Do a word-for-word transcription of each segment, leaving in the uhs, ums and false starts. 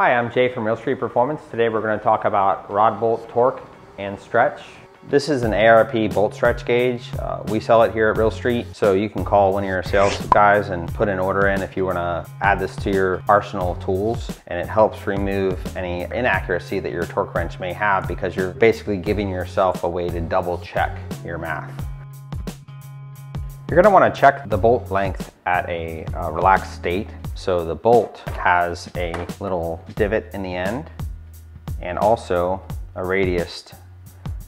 Hi, I'm Jay from Real Street Performance. Today we're going to talk about rod bolt torque and stretch. This is an A R P bolt stretch gauge. Uh, we sell it here at Real Street, so you can call one of your sales guys and put an order in if you want to add this to your arsenal of tools, and it helps remove any inaccuracy that your torque wrench may have because you're basically giving yourself a way to double check your math. You're going to want to check the bolt length at a uh, relaxed state. So the bolt has a little divot in the end and also a radiused,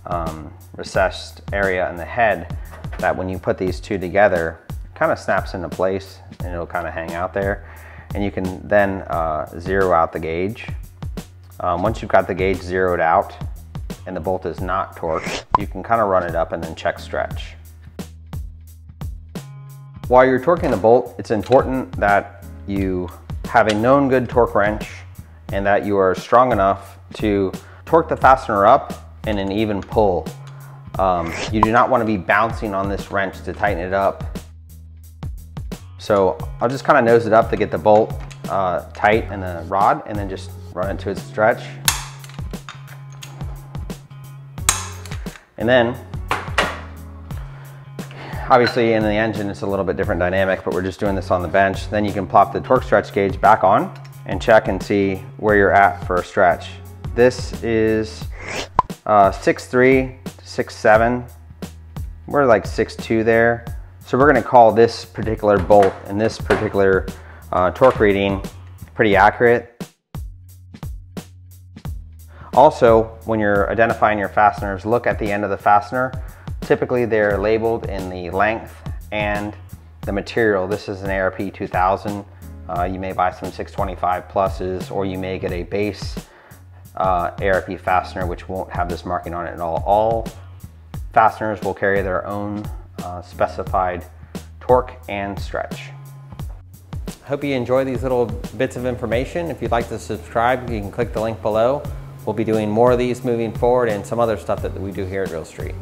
um, recessed area in the head that when you put these two together, kind of snaps into place and it'll kind of hang out there. And you can then uh, zero out the gauge. Um, once you've got the gauge zeroed out and the bolt is not torqued, you can kind of run it up and then check stretch. While you're torquing the bolt, it's important that you have a known good torque wrench and that you are strong enough to torque the fastener up in an even pull. Um, you do not want to be bouncing on this wrench to tighten it up. So I'll just kind of nose it up to get the bolt uh, tight in the rod and then just run it to its stretch. And then obviously in the engine, it's a little bit different dynamic, but we're just doing this on the bench. Then you can plop the torque stretch gauge back on and check and see where you're at for a stretch. This is uh, six three, six seven. We're like six two there. So we're gonna call this particular bolt and this particular uh, torque reading pretty accurate. Also, when you're identifying your fasteners, look at the end of the fastener. Typically they're labeled in the length and the material. This is an A R P two thousand. Uh, you may buy some six twenty-five pluses, or you may get a base uh, A R P fastener which won't have this marking on it at all. All fasteners will carry their own uh, specified torque and stretch. I hope you enjoy these little bits of information. If you'd like to subscribe, you can click the link below. We'll be doing more of these moving forward and some other stuff that we do here at Real Street.